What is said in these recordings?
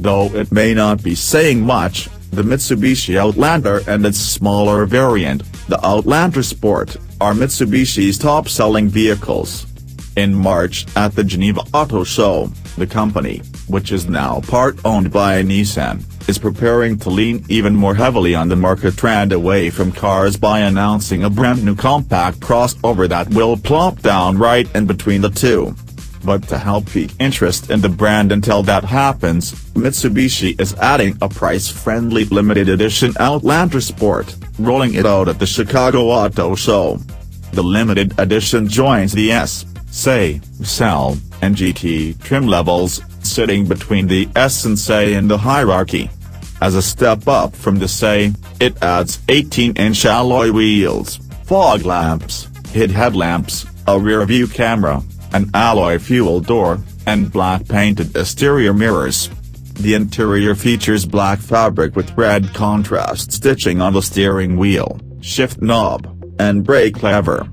Though it may not be saying much, the Mitsubishi Outlander and its smaller variant, the Outlander Sport, are Mitsubishi's top-selling vehicles. In March at the Geneva Auto Show, the company, which is now part-owned by Nissan, is preparing to lean even more heavily on the market trend away from cars by announcing a brand new compact crossover that will plop down right in between the two. But to help pique interest in the brand until that happens, Mitsubishi is adding a price-friendly limited edition Outlander Sport, rolling it out at the Chicago Auto Show. The limited edition joins the S, SE, SL, and GT trim levels, sitting between the S and SE in the hierarchy. As a step up from the SE, it adds 18-inch alloy wheels, fog lamps, HID headlamps, a rear-view camera, an alloy fuel door, and black-painted exterior mirrors. The interior features black fabric with red contrast stitching on the steering wheel, shift knob, and brake lever.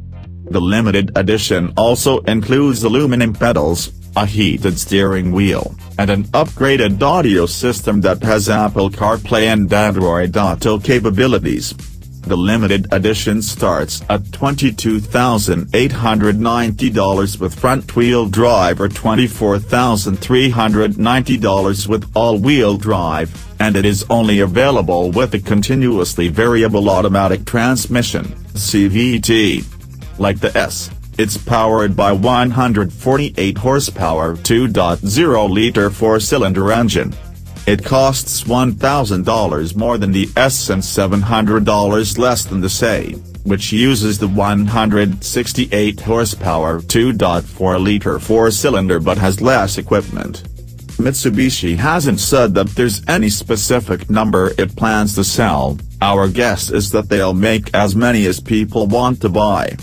The limited edition also includes aluminum pedals, a heated steering wheel, and an upgraded audio system that has Apple CarPlay and Android Auto capabilities. The limited edition starts at $22,890 with front-wheel drive or $24,390 with all-wheel drive, and it is only available with a continuously variable automatic transmission, CVT. Like the S, it's powered by 148 horsepower 2.0-liter four-cylinder engine. It costs $1,000 more than the S and $700 less than the SE, which uses the 168 horsepower 2.4-liter four-cylinder but has less equipment. Mitsubishi hasn't said that there's any specific number it plans to sell. Our guess is that they'll make as many as people want to buy.